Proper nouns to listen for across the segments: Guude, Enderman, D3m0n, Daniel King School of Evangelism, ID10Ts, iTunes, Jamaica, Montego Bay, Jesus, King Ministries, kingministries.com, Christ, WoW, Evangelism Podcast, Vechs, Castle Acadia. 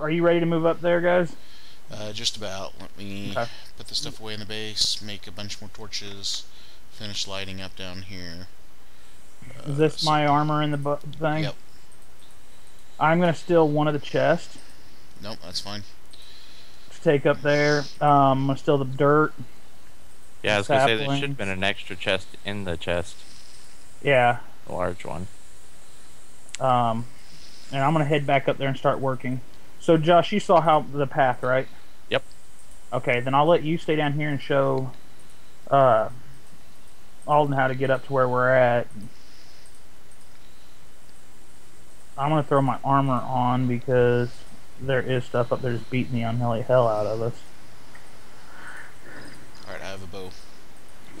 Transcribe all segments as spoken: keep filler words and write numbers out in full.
are you ready to move up there, guys? Uh, just about. Let me okay. put this stuff away in the base, make a bunch more torches, finish lighting up down here. Uh, Is this so my armor in the bu thing? Yep. I'm going to steal one of the chests. Nope, that's fine. Let's take up there. Um, I'm going to steal the dirt. Yeah, I was going to say there should have been an extra chest in the chest. Yeah. A large one. Um, and I'm going to head back up there and start working. So, Josh, you saw how the path, right? Yep. Okay, then I'll let you stay down here and show uh, Alden how to get up to where we're at. I'm going to throw my armor on because there is stuff up there that's beating the unholy hell out of us. Alright, I have a bow.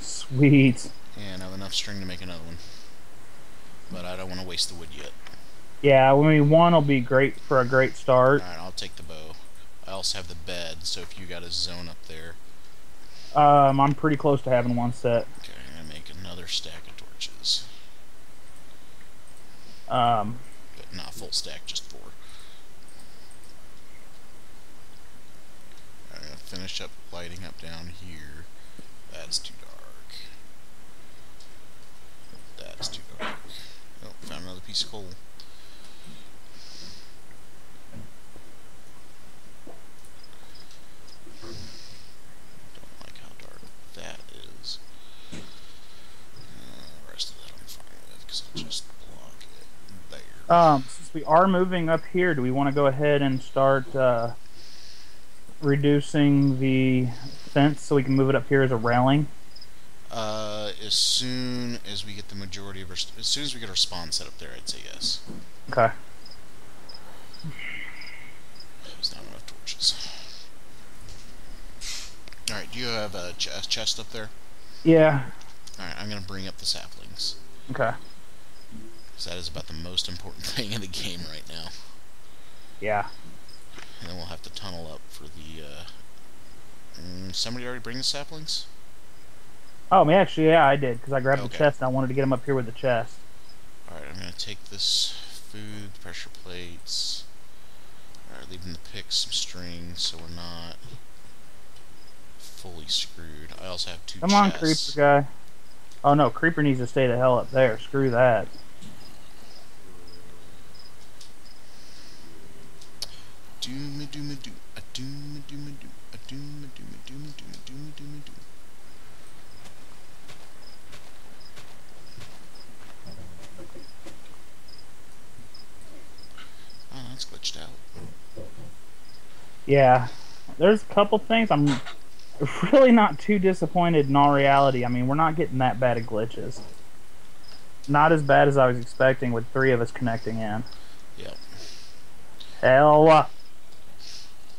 Sweet. And I have enough string to make another one. But I don't want to waste the wood yet. Yeah, I mean, one will be great for a great start. Alright, I'll take the bow. I also have the bed, so if you got a zone up there. Um, I'm pretty close to having one set. Okay, I'm going to make another stack of torches. Um, but not full stack, just four. I'm going to finish up lighting up down here. That's too dark. That's too dark. Oh, found another piece of coal. Um, since we are moving up here, do we want to go ahead and start uh, reducing the fence so we can move it up here as a railing? Uh, as soon as we get the majority of our, as soon as we get our spawn set up there, I'd say yes. Okay. That was not enough torches. All right, do you have a, ch a chest up there? Yeah. All right, I'm gonna bring up the saplings. Okay. That is about the most important thing in the game right now. Yeah. And then we'll have to tunnel up for the, uh... Mm, somebody already bring the saplings? Oh, actually, yeah, I did, because I grabbed okay. the chest and I wanted to get them up here with the chest. Alright, I'm going to take this food, pressure plates... Alright, leaving the picks, some string, so we're not fully screwed. I also have two Come chests. Come on, Creeper guy. Oh, no, Creeper needs to stay the hell up there. Screw that. Oh, that's glitched out. Yeah, there's a couple things I'm really not too disappointed in all reality. I mean, we're not getting that bad of glitches. Not as bad as I was expecting with three of us connecting in. Yep. Hell. Uh,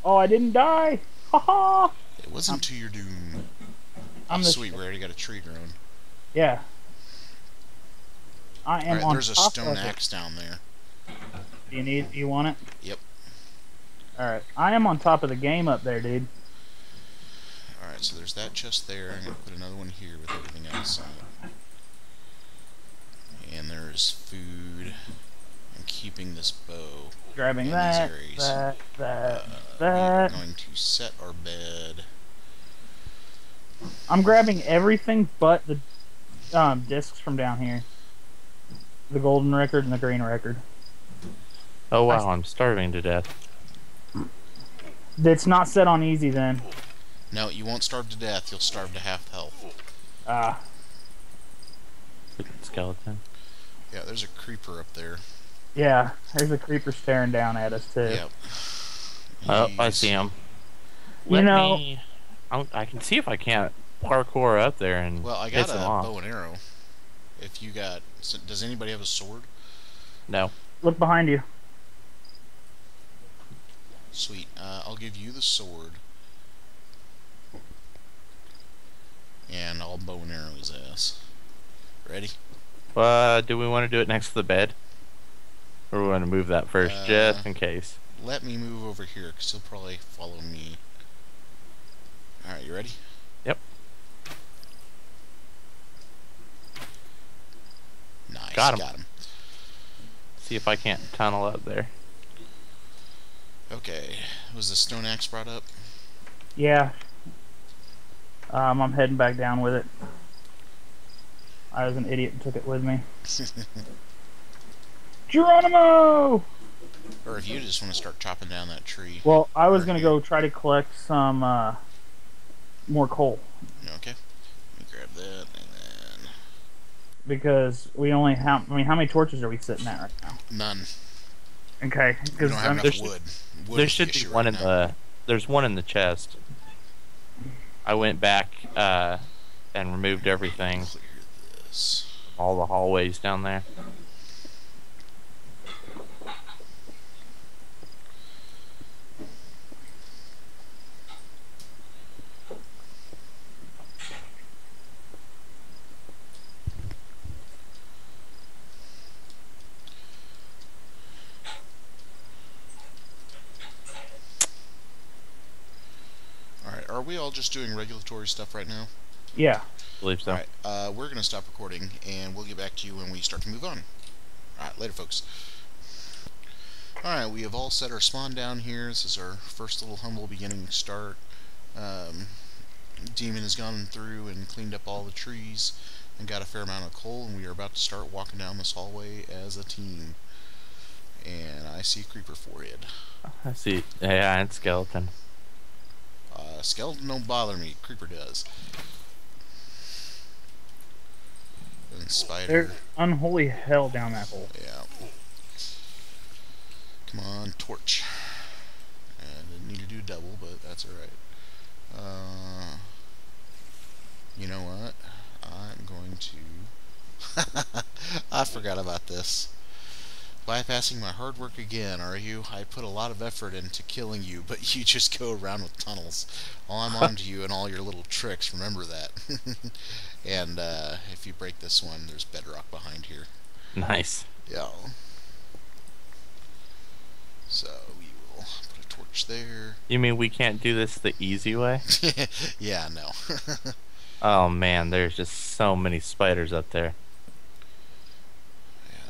Oh, I didn't die! Ha ha! It wasn't I'm, to your doom. I'm oh, sweet, we already got a tree grown. Yeah. I am All right, on there's a stone axe it. down there. Do you need? You want it? Yep. Alright, I am on top of the game up there, dude. Alright, so there's that chest there. I'm going to put another one here with everything else on it. And there's food. I'm keeping this bow. Grabbing that, that, that, uh, that. We're going to set our bed. I'm grabbing everything but the um, discs from down here. The golden record and the green record. Oh wow, I, I'm starving to death. It's not set on easy then. No, you won't starve to death. You'll starve to half health. Ah. Uh, skeleton. Yeah, there's a creeper up there. Yeah, there's a creeper staring down at us too. Yep. Oh, I see him. You Let know, me, I can see if I can't parkour up there and well, I got a bow and arrow. If you got, does anybody have a sword? No. Look behind you. Sweet. Uh, I'll give you the sword, and I'll bow and arrow his ass. Ready? Uh, do we want to do it next to the bed? Or we want to move that first, uh, just in case. Let me move over here, because he'll probably follow me. Alright, you ready? Yep. Nice, got him. Got him. See if I can't tunnel up there. Okay, was the stone axe brought up? Yeah. Um, I'm heading back down with it. I was an idiot and took it with me. Geronimo! Or if you just want to start chopping down that tree. Well, I was going to go try to collect some uh, more coal. Okay. Let me grab that and then... Because we only have... I mean, how many torches are we sitting at right now? None. Okay. We don't have um, enough wood. wood. There should be one right in now. the... There's one in the chest. I went back uh, and removed everything. Clear this. All the hallways down there. Are we all just doing regulatory stuff right now? Yeah, I believe so. All right, uh, we're going to stop recording, and we'll get back to you when we start to move on. All right, later, folks. All right, we have all set our spawn down here. This is our first little humble beginning start. Um, Demon has gone through and cleaned up all the trees and got a fair amount of coal, and we are about to start walking down this hallway as a team. And I see Creeper Forehead. I see. Yeah, and Skeleton. Uh, skeleton don't bother me. Creeper does. And spider. There's unholy hell down that hole. Yeah. Come on, torch. I didn't need to do double, but that's alright. Uh, you know what? I'm going to... I forgot about this. Bypassing my hard work again, are you? I put a lot of effort into killing you, but you just go around with tunnels. All I'm on to you and all your little tricks, remember that. And uh, if you break this one, there's bedrock behind here. Nice. Yeah. So we will put a torch there. You mean we can't do this the easy way? Yeah, no. Oh man, there's just so many spiders up there.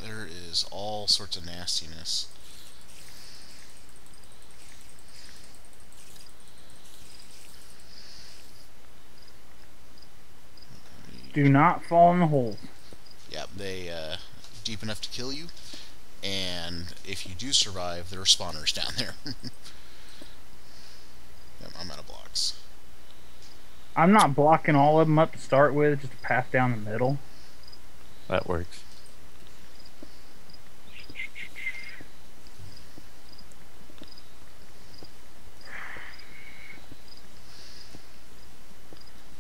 There is all sorts of nastiness. Do not fall in the hole. Yep, they uh, deep enough to kill you, and if you do survive, there are spawners down there. I'm out of blocks. I'm not blocking all of them up to start with, just to pass down the middle. That works.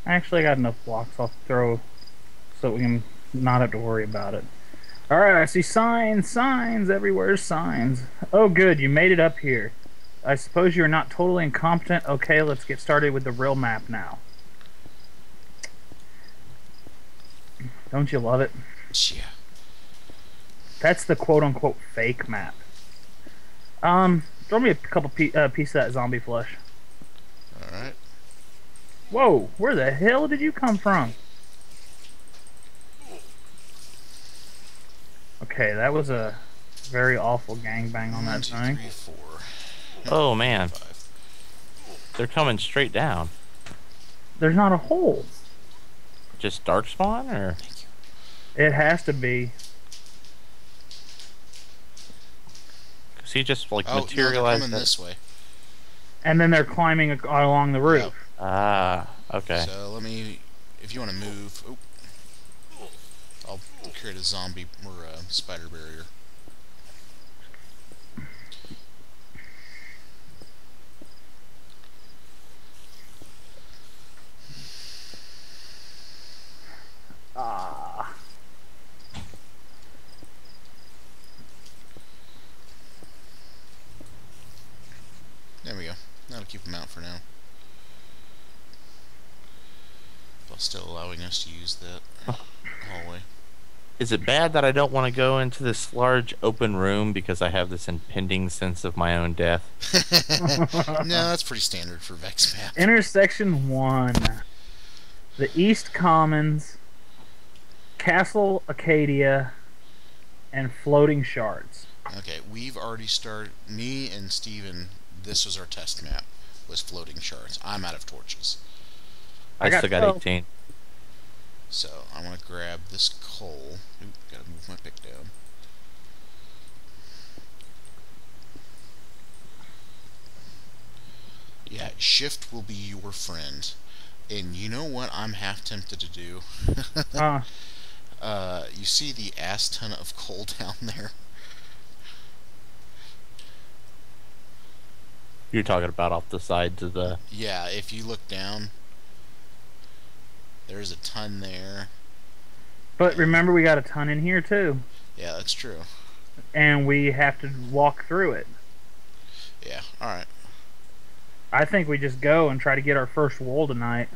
I actually got enough blocks I'll throw so we can not have to worry about it. Alright, I see signs, signs, everywhere signs. Oh good, you made it up here. I suppose you're not totally incompetent. Okay, let's get started with the real map now. Don't you love it? Yeah. That's the quote-unquote fake map. Um, throw me a couple pe uh, piece of that zombie flesh. Alright. Whoa, where the hell did you come from? Okay, that was a very awful gangbang on that thing. Oh man. They're coming straight down. There's not a hole. Just dark spawn or? It has to be. Cause he just like oh, materialized no, they're coming this way. And then they're climbing along the roof. Yep. Ah, okay. So let me, if you want to move, oh, I'll create a zombie or a spider barrier. Ah. There we go. That'll keep them out for now. Still allowing us to use that hallway. Is it bad that I don't want to go into this large open room because I have this impending sense of my own death? No, that's pretty standard for Vex map. Intersection one. The East Commons, Castle Acadia, and Floating Shards. Okay, we've already started, me and Steven this was our test map, was floating shards. I'm out of torches. I, I got still got coal. eighteen. So I want to grab this coal. Oop, gotta move my pick down. Yeah, shift will be your friend. And you know what I'm half tempted to do? uh. Uh, you see the ass ton of coal down there? You're talking about off the sides of the... Yeah, if you look down, there's a ton there. But remember, we got a ton in here, too. Yeah, that's true. And we have to walk through it. Yeah, alright. I think we just go and try to get our first wool tonight.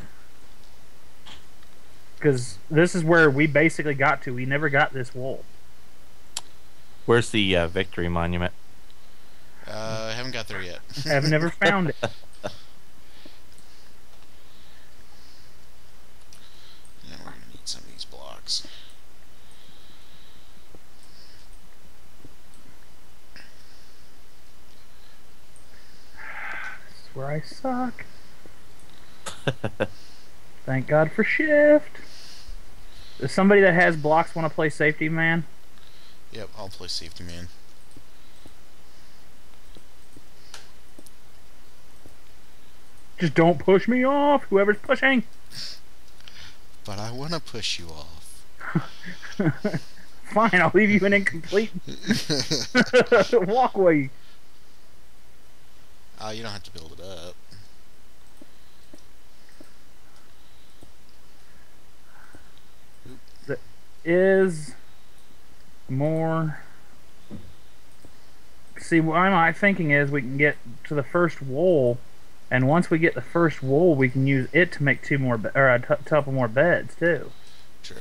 Because this is where we basically got to. We never got this wool. Where's the uh, victory monument? Uh, I haven't got there yet. I've never found it. Now we're going to need some of these blocks. This is where I suck. Thank God for shift. Does somebody that has blocks want to play safety man? Yep, I'll play safety man. Just don't push me off, whoever's pushing. But I want to push you off. Fine, I'll leave you an incomplete walkway. Oh, uh, you don't have to build it up. There is more... See, what I'm thinking is we can get to the first wool, and once we get the first wool, we can use it to make two more, or a couple more beds too. True.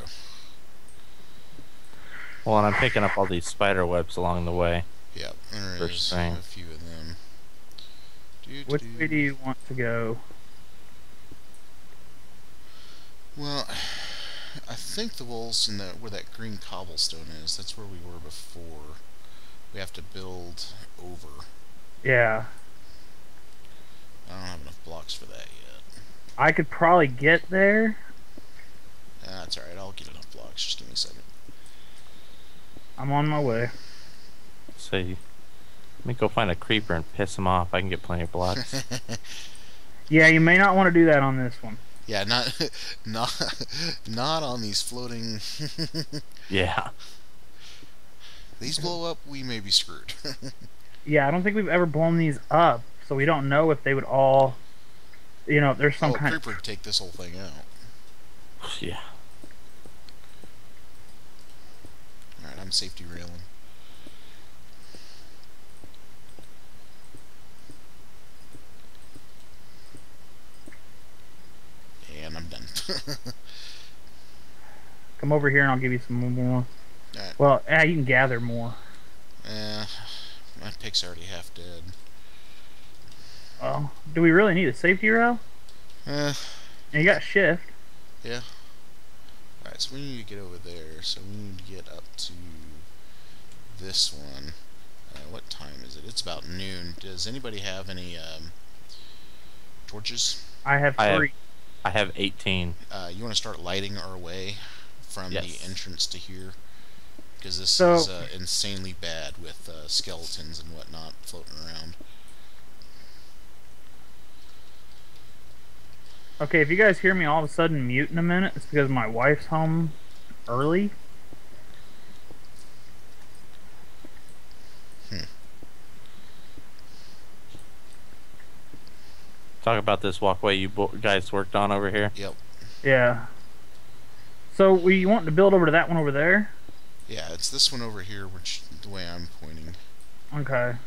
Well, and I'm picking up all these spider webs along the way. Yep, there's a few of them. Doo-doo. Which way do you want to go? Well, I think the wool's in the where that green cobblestone is. That's where we were before. We have to build over. Yeah. I don't have enough blocks for that yet. I could probably get there. Nah, that's alright, I'll get enough blocks. Just give me a second. I'm on my way. See. Let me go find a creeper and piss him off. I can get plenty of blocks. Yeah, you may not want to do that on this one. Yeah, not not not on these floating. Yeah. These blow up, we may be screwed. Yeah, I don't think we've ever blown these up. So we don't know if they would all, you know, if there's some oh, kind creeper of... creeper would take this whole thing out. Yeah. Alright, I'm safety railing. And I'm done. Come over here and I'll give you some more. Alright. Well, eh, you can gather more. Eh, my pick's already half dead. Well, do we really need a safety rail? Uh, and you got shift. Yeah. Alright, so we need to get over there. So we need to get up to this one. Uh, what time is it? It's about noon. Does anybody have any um, torches? I have three. I have, I have eighteen. Uh, you want to start lighting our way from yes. the entrance to here? Because this so, is uh, insanely bad with uh, skeletons and whatnot floating around. Okay, if you guys hear me all of a sudden mute in a minute, it's because my wife's home early. Hmm. Talk about this walkway you guys worked on over here. Yep. Yeah. So we want to build over to that one over there? Yeah, it's this one over here, which the way I'm pointing. Okay.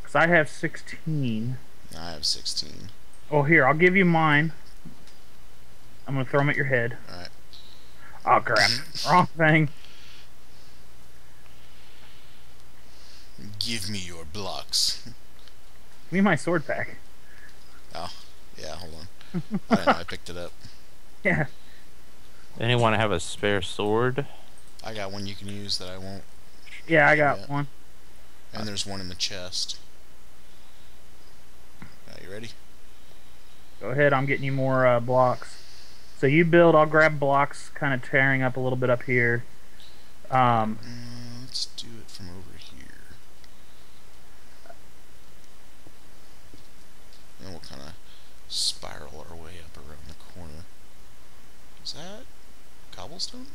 Because I have sixteen. I have sixteen. Oh, here, I'll give you mine. I'm going to throw them at your head. Alright. Oh, crap. Wrong thing. Give me your blocks. Give me my sword pack. Oh, yeah, hold on. I don't know, I picked it up. Yeah. Anyone have a spare sword? I got one you can use that I won't. Yeah, I got yet. one. And there's one in the chest. You ready? Go ahead. I'm getting you more uh, blocks. So you build. I'll grab blocks, kind of tearing up a little bit up here. Um, mm, let's do it from over here. And we'll kind of spiral our way up around the corner. Is that cobblestone?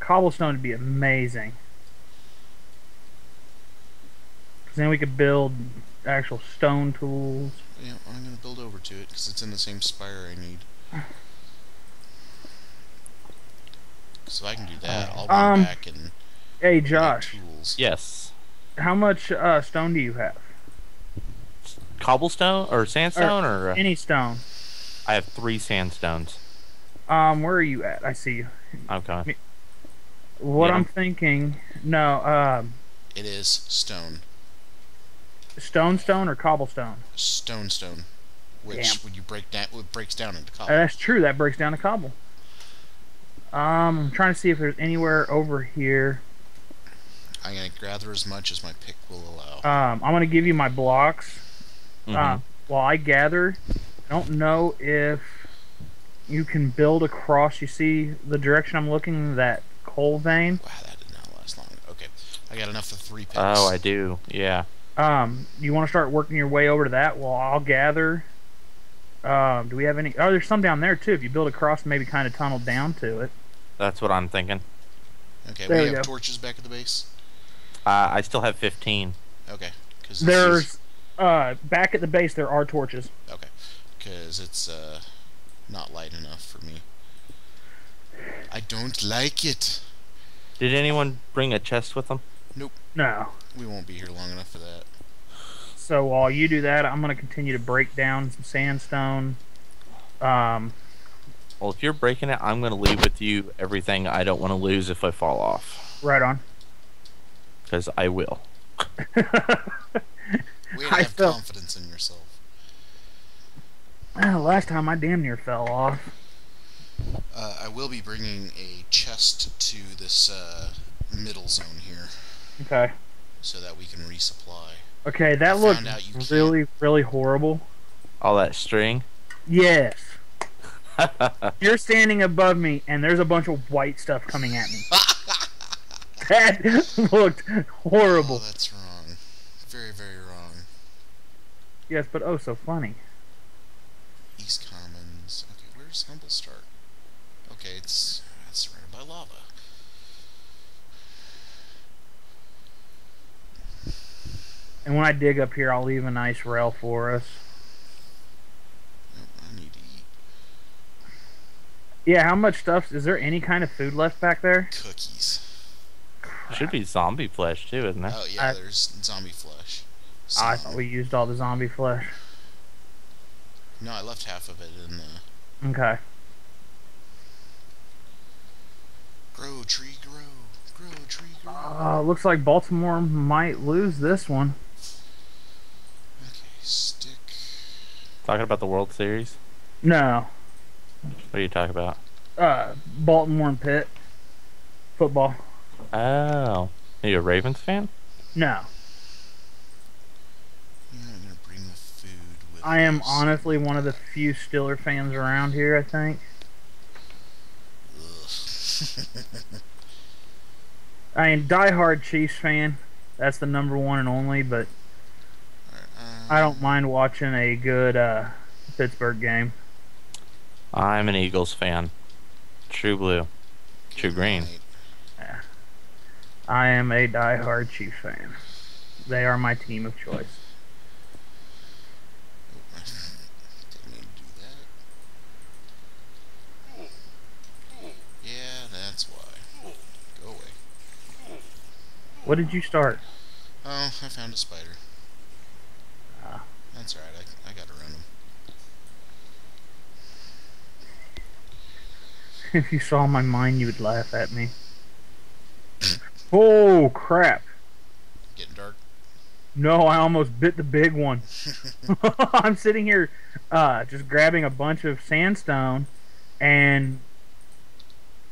Cobblestone would be amazing. Because then we could build actual stone tools. Yeah, I'm going to build over to it because it's in the same spire I need. So if I can do that, I'll um, go back and... Hey, Josh. Tools. Yes? How much uh, stone do you have? Cobblestone? Or sandstone? Or, or uh, any stone. I have three sandstones. Um, where are you at? I see you. Okay. What yeah. I'm thinking... No, um... It is stone. Stone, stone, or cobblestone? Stone, stone. Which, when you break down, it breaks down into cobble. Uh, that's true. That breaks down to cobble. Um, I'm trying to see if there's anywhere over here. I'm gonna gather as much as my pick will allow. Um, I'm gonna give you my blocks. Mm-hmm. uh, while I gather, I don't know if you can build across. You see the direction I'm looking, that coal vein. Wow, that did not last long. Okay, I got enough for three picks. Oh, I do. Yeah. Um, you want to start working your way over to that? Well, I'll gather. Um, do we have any? Oh, there's some down there too. If you build across, maybe kind of tunnel down to it. That's what I'm thinking. Okay, there we have go. torches back at the base. Uh, I still have fifteen. Okay. Cause there's is... uh back at the base. There are torches. Okay, because it's uh not light enough for me. I don't like it. Did anyone bring a chest with them? Nope. No. We won't be here long enough for that. So while you do that, I'm going to continue to break down some sandstone. Um, well, if you're breaking it, I'm going to leave with you everything I don't want to lose if I fall off. Right on. Because I will. We don't have fell. confidence in yourself. Uh, last time I damn near fell off. Uh, I will be bringing a chest to this uh, middle zone here. Okay. So that we can resupply. Okay, that looked really, really horrible. All that string? Yes. You're standing above me, and there's a bunch of white stuff coming at me. That looked horrible. Oh, that's wrong. Very, very wrong. Yes, but oh, so funny. East Commons. Okay, where's Humble Start? Okay, it's that's surrounded by lava. And when I dig up here, I'll leave a nice rail for us. I need to eat. Yeah, how much stuff? Is there any kind of food left back there? Cookies. Crap. Should be zombie flesh, too, isn't there? Oh, yeah, I, there's zombie flesh. So, I thought we used all the zombie flesh. No, I left half of it in the... Okay. Grow, tree, grow. Grow, tree, grow. Uh, looks like Baltimore might lose this one. Okay, stick. Talking about the World Series? No. What are you talking about? Uh, Baltimore and Pitt. Football. Oh. Are you a Ravens fan? No. You're not gonna bring the food with I am honestly one of the few Steeler fans around here, I think. Ugh. I am diehard Chiefs fan. That's the number one and only, but I don't mind watching a good uh, Pittsburgh game. I'm an Eagles fan. True blue. True green. Yeah. I am a diehard Chiefs fan. They are my team of choice. What did you start? Oh, I found a spider. Uh, That's alright, I, I got around him. If you saw my mind, you would laugh at me. Oh, crap. Getting dark? No, I almost bit the big one. I'm sitting here uh, just grabbing a bunch of sandstone, and...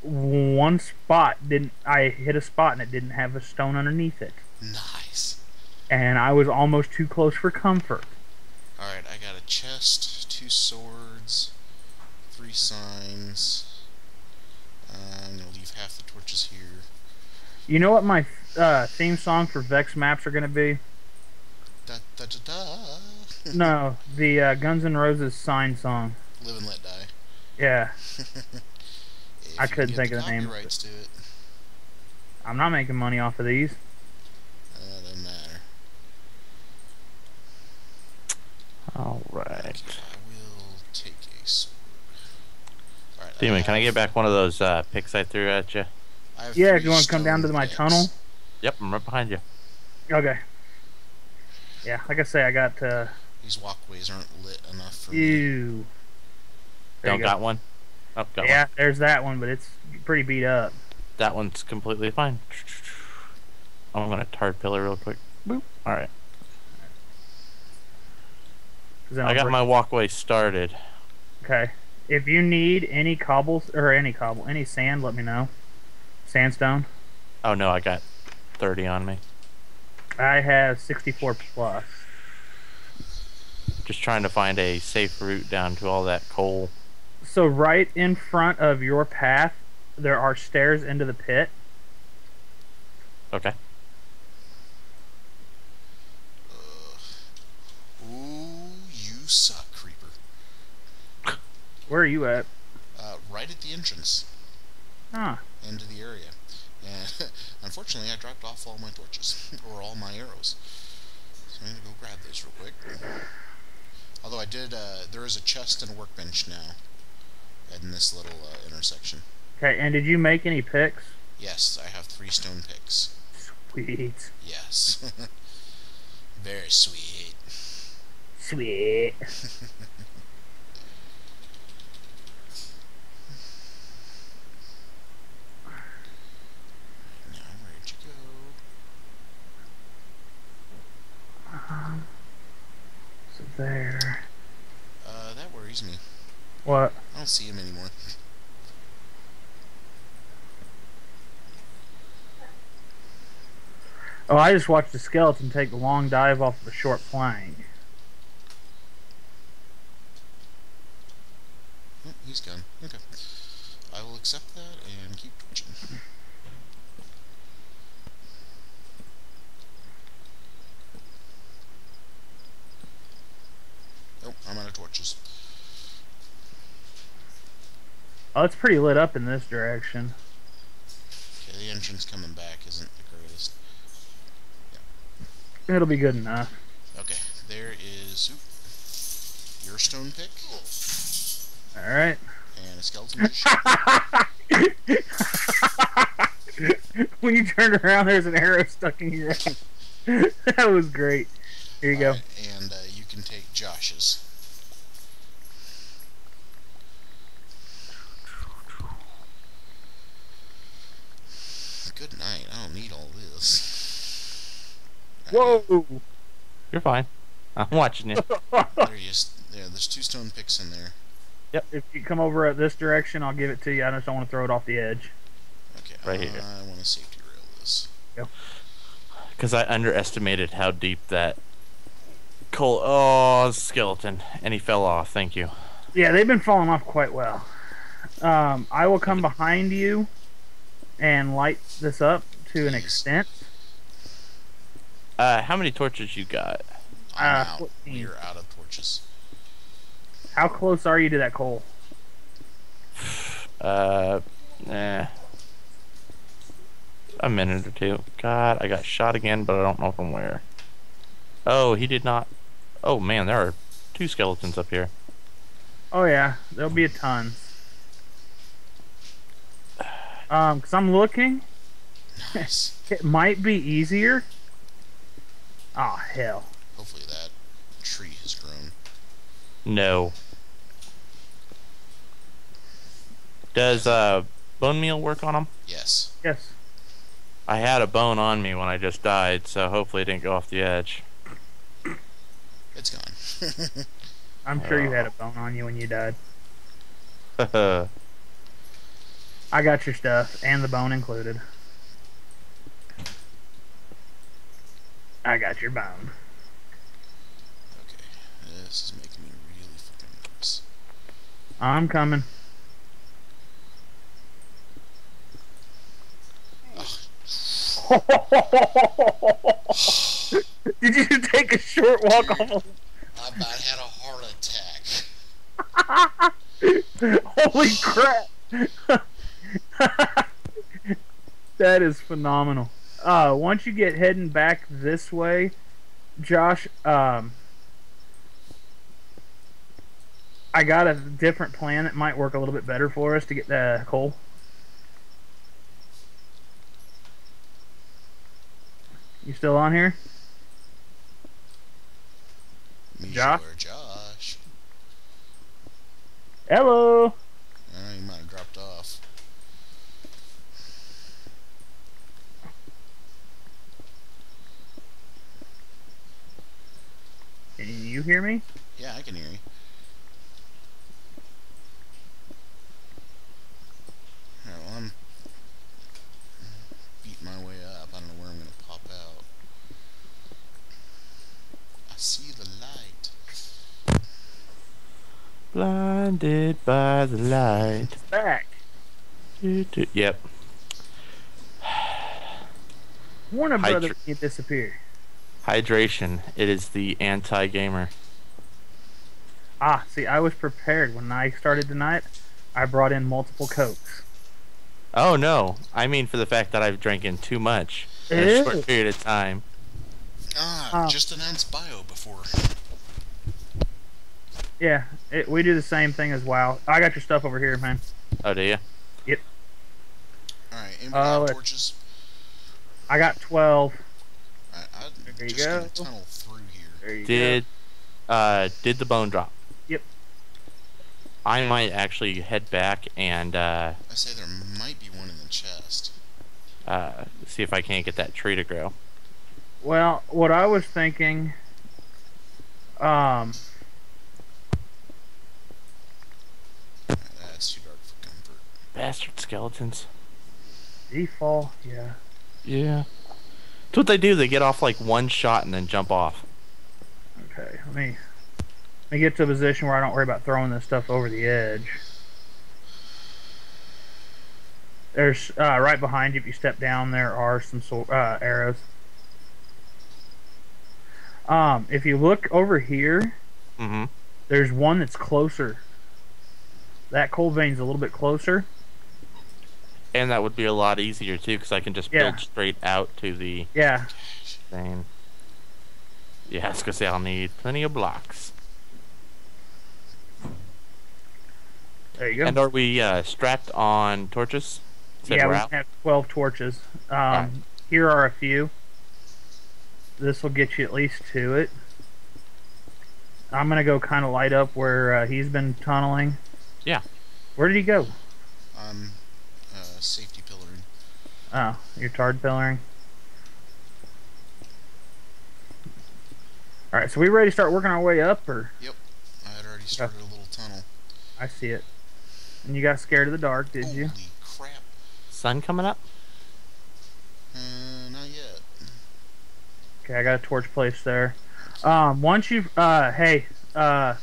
one spot didn't I hit a spot and it didn't have a stone underneath it. Nice. and I was almost too close for comfort. Alright, I got a chest, two swords, three signs. Uh, I'm going to leave half the torches here. You know what my uh, theme song for Vechs maps are going to be? Da, da, da, da. No, the uh, Guns N' Roses sign song. Live and Let Die. Yeah. I couldn't think of the name. It. It. I'm not making money off of these. Uh, doesn't matter. Alright. Okay, I will take a sword. All right, Demon, I can I get back one of those uh, picks I threw at you? Yeah, if you want to come down to my tunnel. Yep, I'm right behind you. Okay. Yeah, like I say, I got... Uh, these walkways aren't lit enough for me. Ew. Don't got one? Oh, got yeah, one. There's that one, but it's pretty beat up. That one's completely fine. I'm gonna tar pillar real quick. Boop. All right. I got my walkway started. Okay. If you need any cobbles or any cobble, any sand, let me know. Sandstone. Oh no, I got thirty on me. I have sixty-four plus. Just trying to find a safe route down to all that coal. So right in front of your path, there are stairs into the pit. Okay. Uh, ooh, you suck, creeper. Where are you at? Uh, right at the entrance. Huh. Into the area. And unfortunately, I dropped off all my torches, or all my arrows. So I'm gonna go grab those real quick. Although I did, uh, there is a chest and a workbench now. In this little uh, intersection. Okay, and did you make any picks? Yes, I have three stone picks. Sweet. Yes. Very sweet. Sweet. Now, where'd you go? Um, so there. Uh, that worries me. What? I don't see him anymore. Oh, I just watched the skeleton take the long dive off of a short plank. Oh, he's gone. Okay. I will accept that and keep twitching. Oh, I'm out of torches. Oh, it's pretty lit up in this direction. Okay, the engine's coming back isn't the greatest. Yeah. It'll be good enough. Okay, there is oop, your stone pick. All right. And a skeleton. When you turn around, there's an arrow stuck in your head. That was great. Here you All go. Right, and uh, you can take Josh's. Good night. I don't need all this. Whoa! You're fine. I'm watching you. There you is. Yeah, there's two stone picks in there. Yep. If you come over at this direction, I'll give it to you. I just don't want to throw it off the edge. Okay. Right uh, here. I want to safety rail this. Yep. Because I underestimated how deep that coal. Oh, skeleton, and he fell off. Thank you. Yeah, they've been falling off quite well. Um, I will come behind you and light this up to an extent. Uh, how many torches you got? I'm uh, out. You're out of torches. How close are you to that coal? Uh, eh. A minute or two. God, I got shot again, but I don't know from where. Oh, he did not. Oh man, there are two skeletons up here. Oh yeah, there'll be a ton. Um, cause I'm looking. Nice. It might be easier. Oh hell. Hopefully that tree has grown. No. Does uh bone meal work on them? Yes. Yes. I had a bone on me when I just died, so hopefully it didn't go off the edge. It's gone. I'm sure oh. you had a bone on you when you died. Haha. I got your stuff, and the bone included. I got your bomb. Okay, this is making me really fucking nervous. I'm coming. Did you take a short walk? Dude, off? I about had a heart attack. Holy crap! That is phenomenal. Uh, once you get heading back this way, Josh, um, I got a different plan that might work a little bit better for us to get the coal. You still on here? Josh? Sure, Josh. Hello! Oh, you might have dropped off. Can you hear me? Yeah, I can hear you. Alright, well, I'm beat my way up. I don't know where I'm going to pop out. I see the light. Blinded by the light. It's back. Do, do, yep. Warner Brothers can't disappear. Hydration. It is the anti-gamer. Ah, see, I was prepared. When I started tonight, I brought in multiple Cokes. Oh, no. I mean for the fact that I've drank in too much in a short period of time. Ah, uh, just announced bio before. Yeah, it, we do the same thing as WoW. I got your stuff over here, man. Oh, do you? Yep. Alright, anybody uh, got torches? I got twelve. I, there you go. Tunnel through here. There you did go. uh did the bone drop? Yep. I might actually head back and uh I say there might be one in the chest. Uh see if I can't get that tree to grow. Well, what I was thinking um that's too dark for comfort. Bastard skeletons. Default, yeah. Yeah. That's what they do. They get off like one shot and then jump off. Okay, let me let me get to a position where I don't worry about throwing this stuff over the edge. There's uh, right behind you. If you step down, there are some uh, arrows. Um, if you look over here, mm-hmm. There's one that's closer. That coal vein's a little bit closer. And that would be a lot easier too, because I can just yeah. build straight out to the yeah thing. Yeah, I was gonna say I'll need plenty of blocks. There you go. And are we uh, strapped on torches? Yeah, we out? have twelve torches. Um, right. Here are a few. This will get you at least to it. I'm gonna go kind of light up where uh, he's been tunneling. Yeah. Where did he go? Um. Uh, safety pillaring. Oh, you're tard pillaring. Alright, so we ready to start working our way up, or? Yep. I had already started oh. a little tunnel. I see it. And you got scared of the dark, did Holy you? Holy crap. Sun coming up? Uh, not yet. Okay, I got a torch placed there. Um, once you've, uh, hey, uh,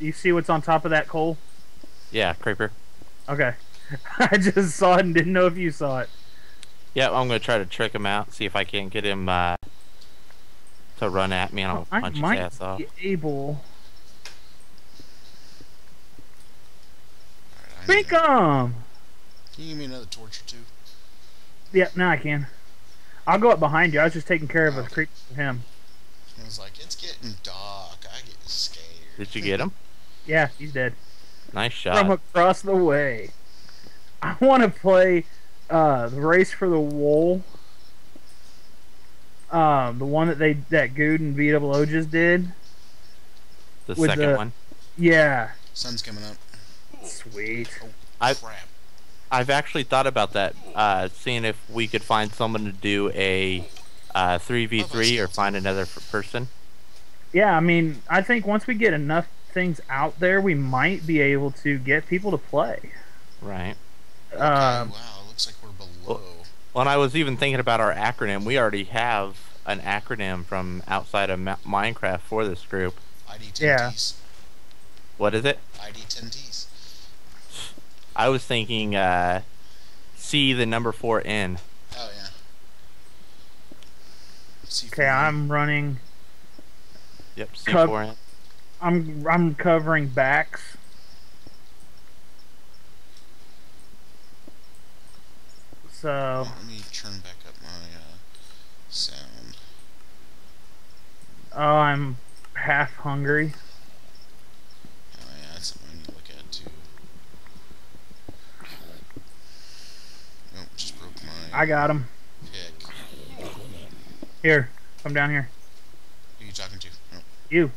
you see what's on top of that coal? Yeah, creeper. Okay. I just saw it and didn't know if you saw it. Yeah, I'm going to try to trick him out, see if I can get him uh, to run at me and I'll oh, punch his ass off. I might be able... Right, Binkum! Can you give me another torch or two? Yep, yeah, now I can. I'll go up behind you. I was just taking care of oh. a creep for him. I was like, it's getting dark. I get scared. Did you get him? Yeah, he's dead. Nice shot. From across the way. I want to play uh, the race for the wool, um, the one that they that Guude and V O O just did. The second the, one. Yeah. Sun's coming up. Sweet. Oh, I've I've actually thought about that, uh, seeing if we could find someone to do a uh, three v three or find another person. Yeah, I mean, I think once we get enough things out there, we might be able to get people to play. Right. Okay, um, wow, looks like we're below. Well, and I was even thinking about our acronym. We already have an acronym from outside of Ma Minecraft for this group. I D ten Ts. Yeah. What is it? I D ten Ts. I was thinking uh, C the number four N. Oh yeah. C four N. Okay, I'm running. Yep, C four N. I'm I'm covering backs. So yeah, let me turn back up my uh, sound. Oh, I'm half hungry. Oh yeah, that's something I need to look at too. Oh, just broke my. I got him. Pick. Here, come down here. Who are you talking to? Oh. You.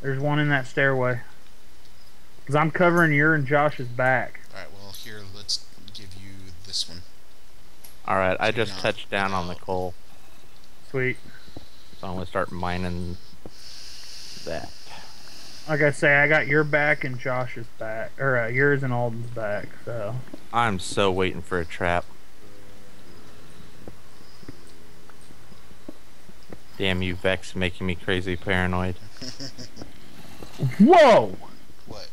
There's one in that stairway. Cause I'm covering your and Josh's back. All right, well here, let's give you this one. All right, I just touched down on the coal. Sweet. So I'm gonna start mining that. Like I say, I got your back and Josh's back, or uh, yours and Alden's back. So. I'm so waiting for a trap. Damn you, Vechs, making me crazy paranoid. Whoa! What?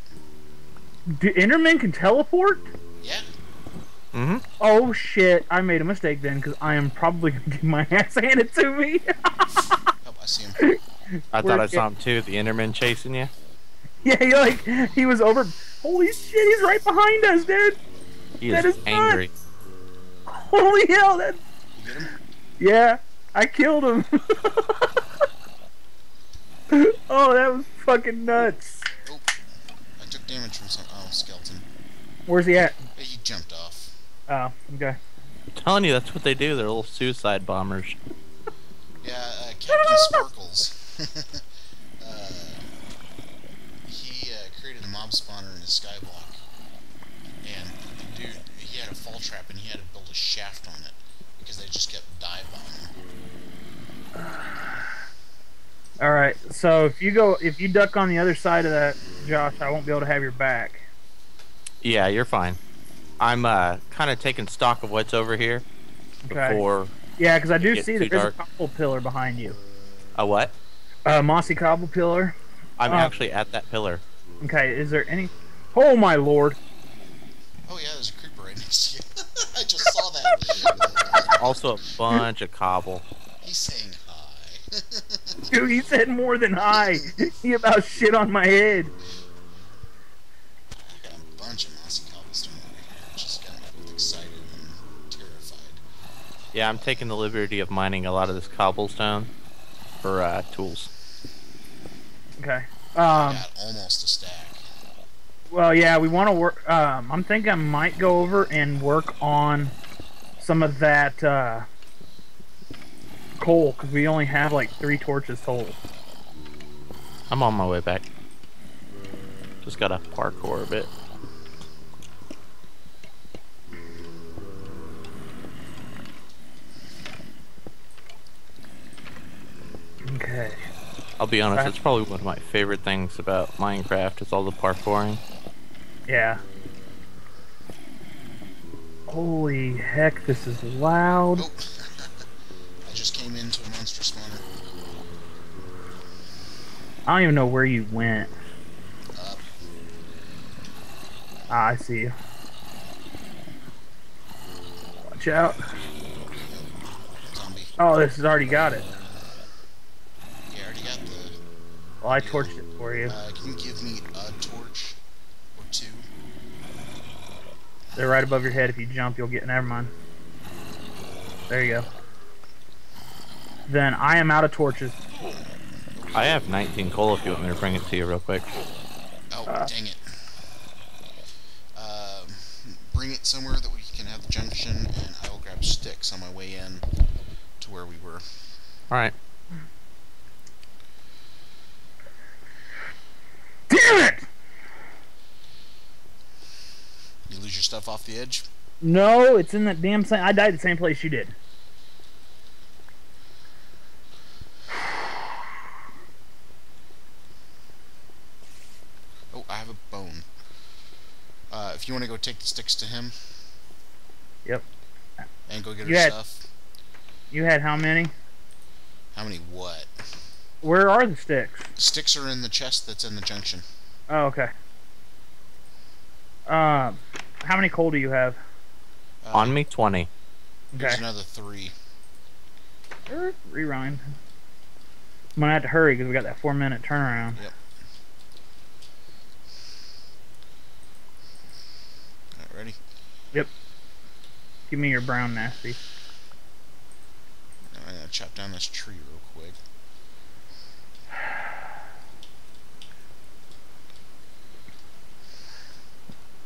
Do Endermen can teleport? Yeah. Mm-hmm. Oh shit, I made a mistake then, because I am probably going to get my ass handed to me. Oh, I see him. I thought I saw him too, the Enderman chasing you. Yeah, you're like, he was over... Holy shit, he's right behind us, dude! He that is, is angry. Nuts. Holy hell, that... You get him? Yeah. I killed him. Oh, that was fucking nuts. Oh, I took damage from some. Oh, skeleton. Where's he at? He jumped off. Oh, okay. I'm telling you, that's what they do. They're little suicide bombers. Yeah, uh, Captain Sparkles. uh, he uh, created a mob spawner in his skyblock, and the dude, he had a fall trap, and he had to build a shaft on it because they just kept dive bombing. Alright, so if you go, if you duck on the other side of that, Josh, I won't be able to have your back. Yeah, you're fine. I'm uh, kind of taking stock of what's over here. Okay. Before yeah, because I do see that there's dark. a cobble pillar behind you. A what? A mossy cobble pillar. I'm um, actually at that pillar. Okay, is there any... Oh my lord. Oh yeah, there's a creeper right next to you. I just saw that. Also a bunch of cobble. He's saying hi. Dude, he said more than hi. He about shit on my head. I got a bunch of mossy cobblestone over here. I just got both excited and terrified. Yeah, I'm taking the liberty of mining a lot of this cobblestone for uh, tools. Okay. Um, I got almost a stack. Well, yeah, we want to work. Um, I'm thinking I might go over and work on some of that. Uh, coal, because we only have like three torches total. I'm on my way back. Just gotta parkour a bit. Okay. I'll be honest, that's probably one of my favorite things about Minecraft is all the parkouring. Yeah. Holy heck, this is loud. Nope. Just came into a monster spawner. I don't even know where you went. Up. Ah, I see you. Watch out. Zombie. Oh, this has already got it. Yeah, already got the... Well, I torched it for you. Uh, can you give me a torch or two? They're right above your head. If you jump, you'll get... Never mind. There you go. Then I am out of torches. I have nineteen coal if you want me to bring it to you real quick. Oh, uh, dang it. Uh, bring it somewhere that we can have the junction, and I will grab sticks on my way in to where we were. Alright. Damn it! You lose your stuff off the edge? No, it's in that damn same... I died the same place you did. I have a bone. Uh, if you want to go take the sticks to him. Yep. And go get you her had, stuff. You had how many? How many what? Where are the sticks? Sticks are in the chest that's in the junction. Oh, okay. Um, how many coal do you have? Uh, On me, twenty. There's okay. another three. Er, rewind. I'm gonna have to hurry because we got that four-minute turnaround. Yep. All right, ready? Yep. Give me your brown nasty. I'm gonna chop down this tree real quick.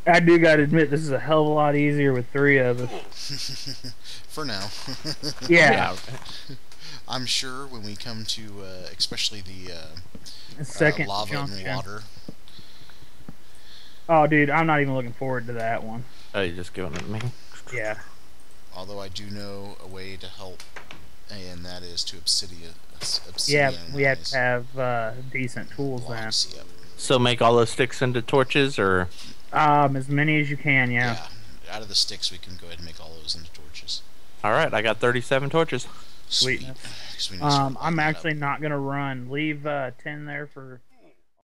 I do gotta admit, this is a hell of a lot easier with three of us. For now. Yeah. Yeah. I'm sure when we come to, uh, especially the uh, second uh, lava junction. and water. Oh, dude, I'm not even looking forward to that one. Oh, you're just giving it to me? Yeah. Although I do know a way to help, and that is to obsidian. obsidian yeah, we have to have uh, decent tools blocks, now. Yep. So make all those sticks into torches, or...? Um, as many as you can, yeah. Yeah. Out of the sticks, we can go ahead and make all those into torches. All right, I got thirty-seven torches. Sweet. Sweet. Um, I'm actually up. not gonna run. Leave uh, ten there for